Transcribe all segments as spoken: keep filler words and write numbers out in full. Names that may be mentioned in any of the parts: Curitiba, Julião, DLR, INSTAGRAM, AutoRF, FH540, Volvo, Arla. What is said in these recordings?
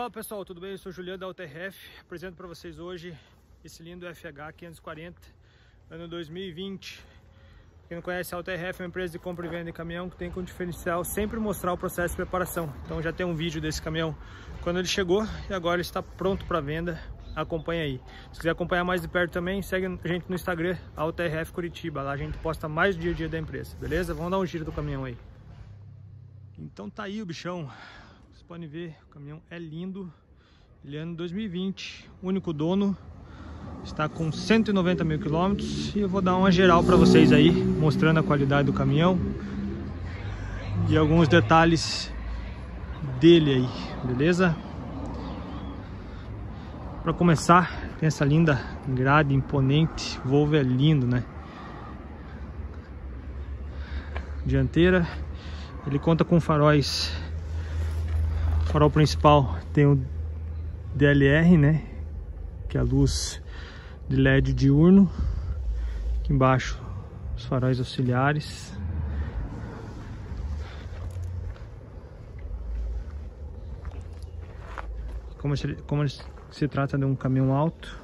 Fala pessoal, tudo bem? Eu sou o Julião da AutoRF, apresento para vocês hoje esse lindo F H quinhentos e quarenta ano dois mil e vinte. Quem não conhece, a AutoRF é uma empresa de compra e venda de caminhão que tem como diferencial sempre mostrar o processo de preparação. Então já tem um vídeo desse caminhão quando ele chegou e agora ele está pronto para venda. Acompanha aí. Se quiser acompanhar mais de perto também, segue a gente no Instagram, AutoRF Curitiba. Lá a gente posta mais dia a dia da empresa, beleza? Vamos dar um giro do caminhão aí. Então tá aí o bichão. Vocês podem ver, o caminhão é lindo. Ele é ano dois mil e vinte, único dono. Está com cento e noventa mil quilômetros e eu vou dar uma geral para vocês aí, mostrando a qualidade do caminhão e alguns detalhes dele aí, beleza? Para começar, tem essa linda grade imponente. Volvo é lindo, né? Dianteira, ele conta com faróis. O farol principal tem o D L R, né? Que é a luz de L E D diurno. Aqui embaixo os faróis auxiliares. Como, como se trata de um caminhão alto,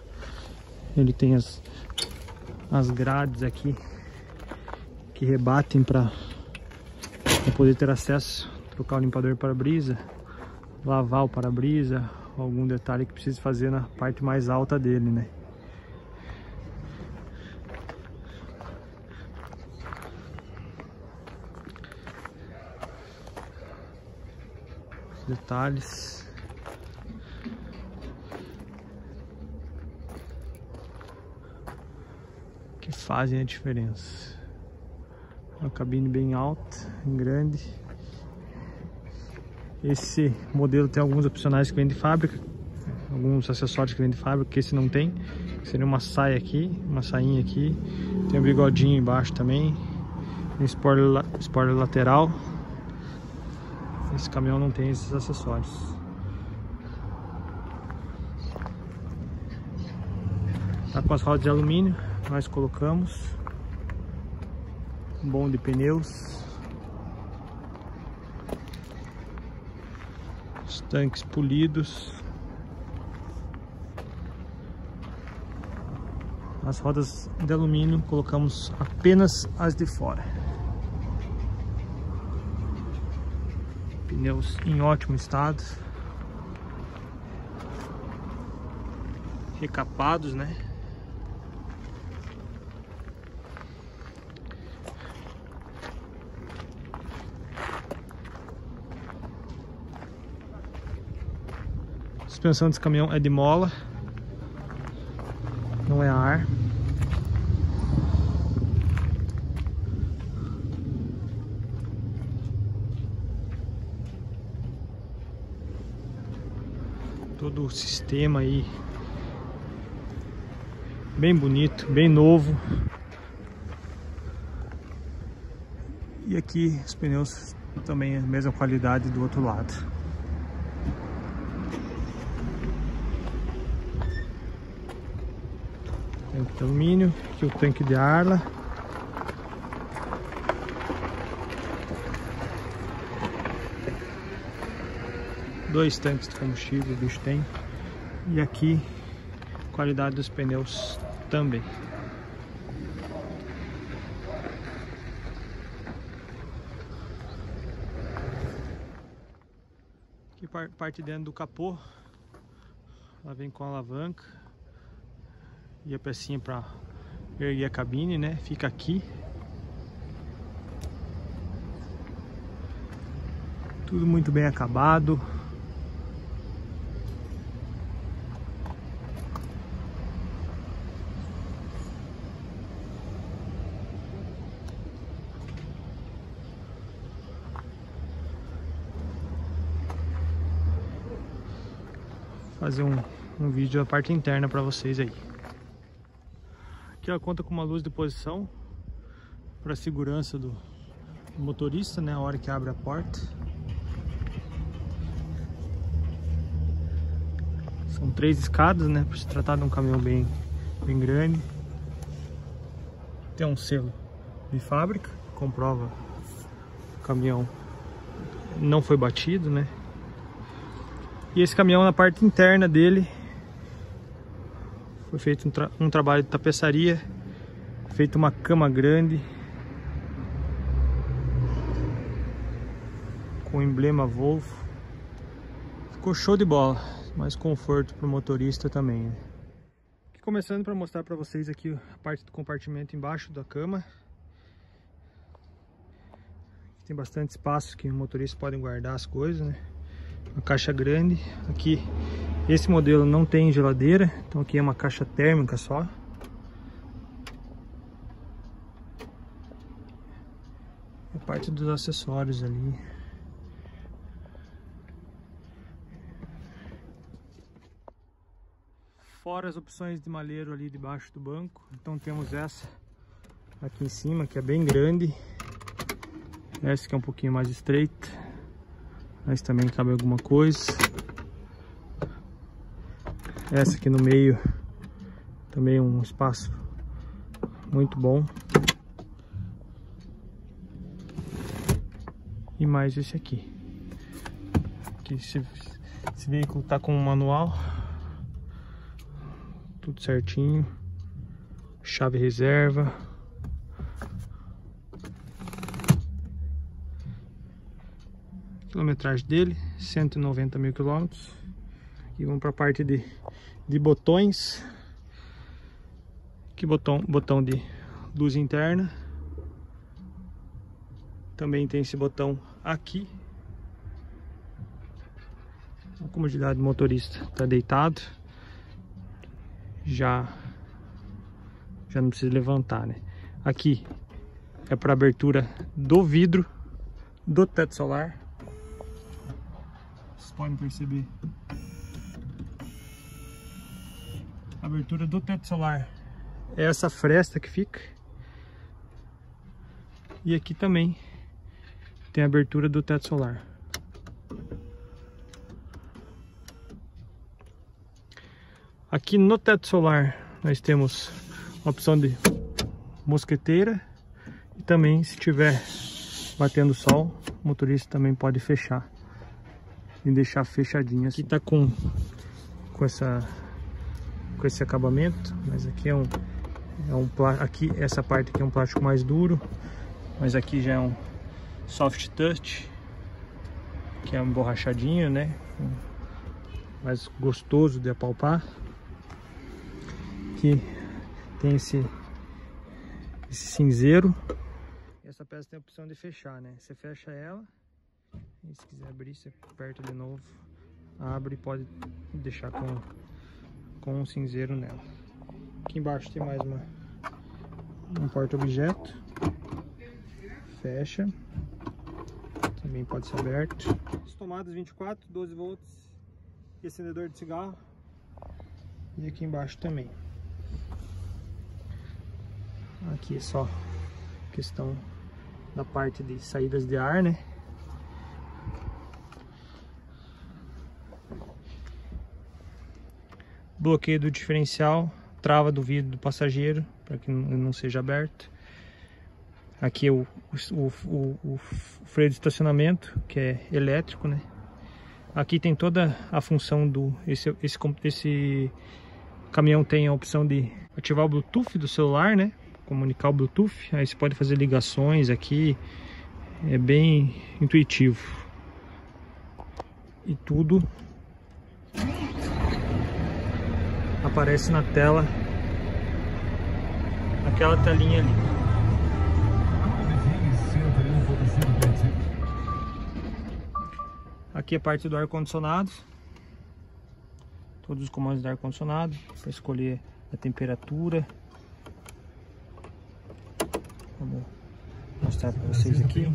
ele tem as, as grades aqui que rebatem para poder ter acesso, trocar o limpador de para-brisa, lavar o para-brisa, algum detalhe que precisa fazer na parte mais alta dele, né? Detalhes. Que fazem a diferença. Uma cabine bem alta, grande. Esse modelo tem alguns opcionais que vem de fábrica, alguns acessórios que vem de fábrica, que esse não tem. Seria uma saia aqui, uma sainha aqui. Tem um bigodinho embaixo também. Tem spoiler, spoiler lateral. Esse caminhão não tem esses acessórios. Tá com as rodas de alumínio, nós colocamos. Bom de pneus. Os tanques polidos. As rodas de alumínio colocamos apenas as de fora. Pneus em ótimo estado, recapados, né? A suspensão desse caminhão é de mola, não é ar. Todo o sistema aí bem bonito, bem novo. E aqui os pneus também a mesma qualidade do outro lado. Tanque de alumínio, aqui o tanque de Arla. Dois tanques de combustível o bicho tem. E aqui qualidade dos pneus também. Aqui parte dentro do capô. Ela vem com a alavanca e a pecinha para erguer a cabine, né? Fica aqui. Tudo muito bem acabado. Fazer um, um vídeo da parte interna para vocês aí. Aqui ela conta com uma luz de posição para segurança do motorista, né? A hora que abre a porta. São três escadas, né? Para se tratar de um caminhão bem, bem grande. Tem um selo de fábrica, comprova o caminhão não foi batido, né? E esse caminhão, na parte interna dele, foi feito um, tra um trabalho de tapeçaria, feito uma cama grande com o emblema Volvo. Ficou show de bola, mais conforto para o motorista também, né? Começando para mostrar para vocês aqui a parte do compartimento embaixo da cama. Tem bastante espaço que os motoristas podem guardar as coisas, né? Uma caixa grande. Aqui, esse modelo não tem geladeira, então aqui é uma caixa térmica só. A parte dos acessórios ali. Fora as opções de malheiro ali debaixo do banco. Então temos essa aqui em cima, que é bem grande. Essa que é um pouquinho mais estreita, mas também cabe alguma coisa. Essa aqui no meio também é um espaço muito bom. E mais esse aqui. Aqui esse, esse veículo está com um manual, tudo certinho, chave reserva. Quilometragem dele, cento e noventa mil quilômetros. E vamos para a parte de, de botões. Aqui botão, botão de luz interna. Também tem esse botão aqui. A comodidade do motorista, está deitado. Já, já não precisa levantar, né? Aqui é para abertura do vidro, do teto solar. Vocês podem perceber. A abertura do teto solar é essa fresta que fica. E aqui também tem a abertura do teto solar. Aqui no teto solar nós temos a opção de mosqueteira e também, se tiver batendo sol, o motorista também pode fechar e deixar fechadinho. Aqui tá com com essa com esse acabamento, mas aqui é um é um aqui essa parte aqui é um plástico mais duro, mas aqui já é um soft touch, que é um emborrachadinho, né? Mais gostoso de apalpar. Aqui tem esse, esse cinzeiro. Essa peça tem a opção de fechar, né? Você fecha ela e, se quiser abrir, você aperta de novo, abre e pode deixar com, com um cinzeiro nela. Aqui embaixo tem mais uma, um porta-objeto. Fecha. Também pode ser aberto. As tomadas vinte e quatro, doze volts e acendedor de cigarro. E aqui embaixo também. Aqui é só questão da parte de saídas de ar, né? Bloqueio do diferencial, trava do vidro do passageiro, para que não seja aberto. Aqui é o, o, o, o freio de estacionamento, que é elétrico, né? Aqui tem toda a função do... Esse, esse, esse caminhão tem a opção de ativar o Bluetooth do celular, né? Comunicar o Bluetooth. Aí você pode fazer ligações aqui. É bem intuitivo. E tudo aparece na tela. Aquela telinha ali. Aqui é a parte do ar-condicionado, todos os comandos do ar-condicionado, para escolher a temperatura. Vou mostrar para vocês aqui.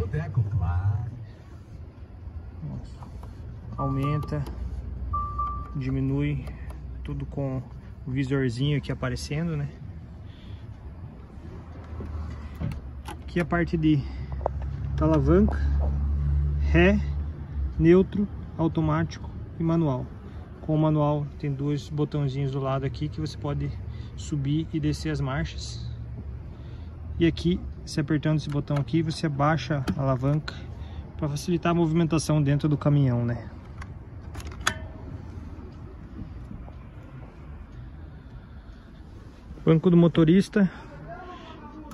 Aumenta, diminui, tudo com o visorzinho aqui aparecendo, né? Aqui é a parte de alavanca, ré, neutro, automático e manual. Com o manual tem dois botãozinhos do lado aqui que você pode subir e descer as marchas. E aqui, se apertando esse botão aqui, você abaixa a alavanca para facilitar a movimentação dentro do caminhão, né? Banco do motorista,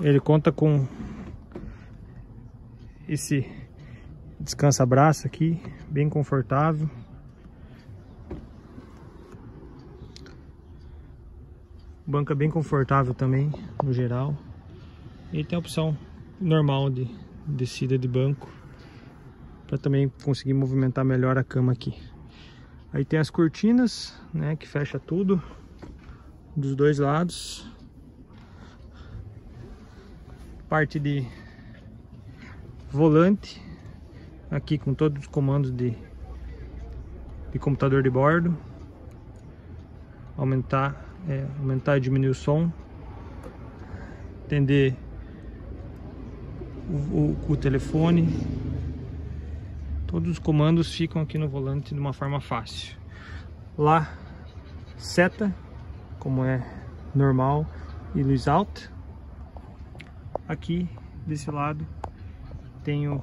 ele conta com esse descansa-braço aqui, bem confortável. O banco é bem confortável também, no geral. E tem a opção normal de descida de banco, para também conseguir movimentar melhor a cama aqui. Aí tem as cortinas, né, que fecha tudo dos dois lados. Parte de volante aqui com todos os comandos de, de computador de bordo. Aumentar, é, aumentar e diminuir o som. Atender o, o, o telefone. Todos os comandos ficam aqui no volante de uma forma fácil. Lá, seta, como é normal, e luz alta. Aqui, desse lado, tenho,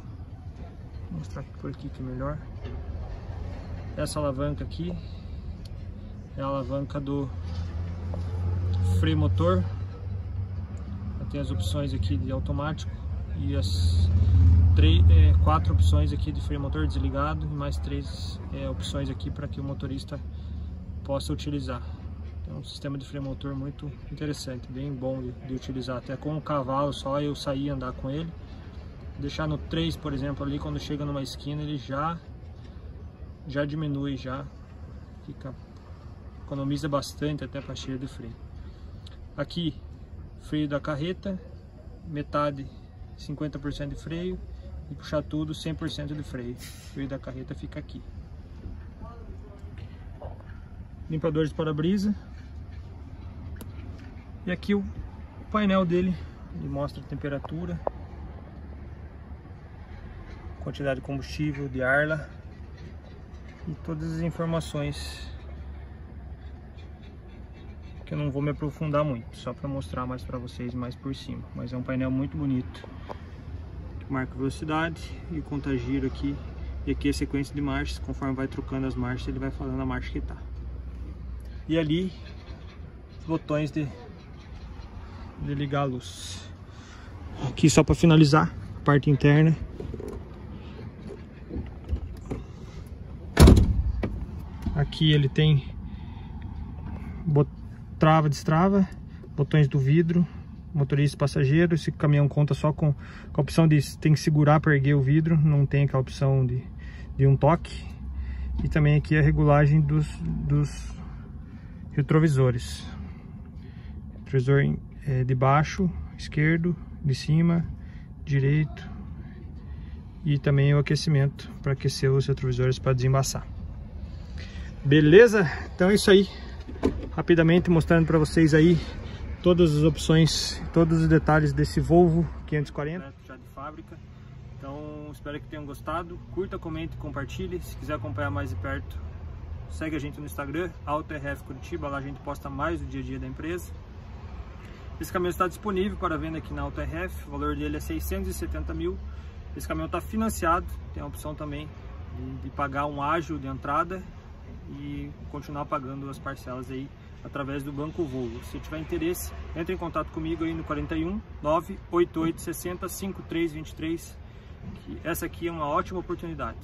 vou mostrar por aqui que é melhor. Essa alavanca aqui é a alavanca do freio motor. Tem as opções aqui de automático e as três, é, quatro opções aqui de freio motor desligado, e mais três é, opções aqui para que o motorista possa utilizar. É um sistema de freio motor muito interessante, bem bom de, de utilizar. Até com o cavalo só eu sair e andar com ele. Deixar no três, por exemplo, ali quando chega numa esquina ele já, já diminui, já fica, economiza bastante até para cheio de freio. Aqui, freio da carreta, metade, cinquenta por cento de freio. E puxar tudo, cem por cento de freio. O freio da carreta fica aqui. Limpador de para-brisa. E aqui o painel dele. Ele mostra a temperatura, quantidade de combustível, de arla. E todas as informações que eu não vou me aprofundar muito, só para mostrar mais para vocês mais por cima. Mas é um painel muito bonito. Marca velocidade e conta giro aqui, e aqui a sequência de marchas. Conforme vai trocando as marchas, ele vai falando a marcha que tá. E ali, botões de, de ligar a luz. Aqui, só para finalizar a parte interna, aqui ele tem bot, trava, destrava, botões do vidro, motorista e passageiro. Esse caminhão conta só com, com a opção de tem que segurar para erguer o vidro, não tem aquela opção de, de um toque. E também aqui a regulagem dos, dos retrovisores. Retrovisor é, de baixo, esquerdo, de cima, direito. E também o aquecimento para aquecer os retrovisores para desembaçar. Beleza? Então é isso aí. Rapidamente mostrando para vocês aí todas as opções, todos os detalhes desse Volvo quinhentos e quarenta. Já de fábrica. Então espero que tenham gostado. Curta, comente, compartilhe. Se quiser acompanhar mais de perto, segue a gente no Instagram, AutoRF Curitiba. Lá a gente posta mais o dia a dia da empresa. Esse caminhão está disponível para venda aqui na AutoRF. O valor dele é seiscentos e setenta mil. Esse caminhão está financiado. Tem a opção também de, de pagar um ágio de entrada e continuar pagando as parcelas aí através do Banco Volvo. Se tiver interesse, entre em contato comigo aí no quarenta e um, nove oito oito, sessenta, cinquenta e três vinte e três, que essa aqui é uma ótima oportunidade.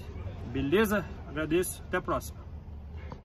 Beleza? Agradeço, até a próxima.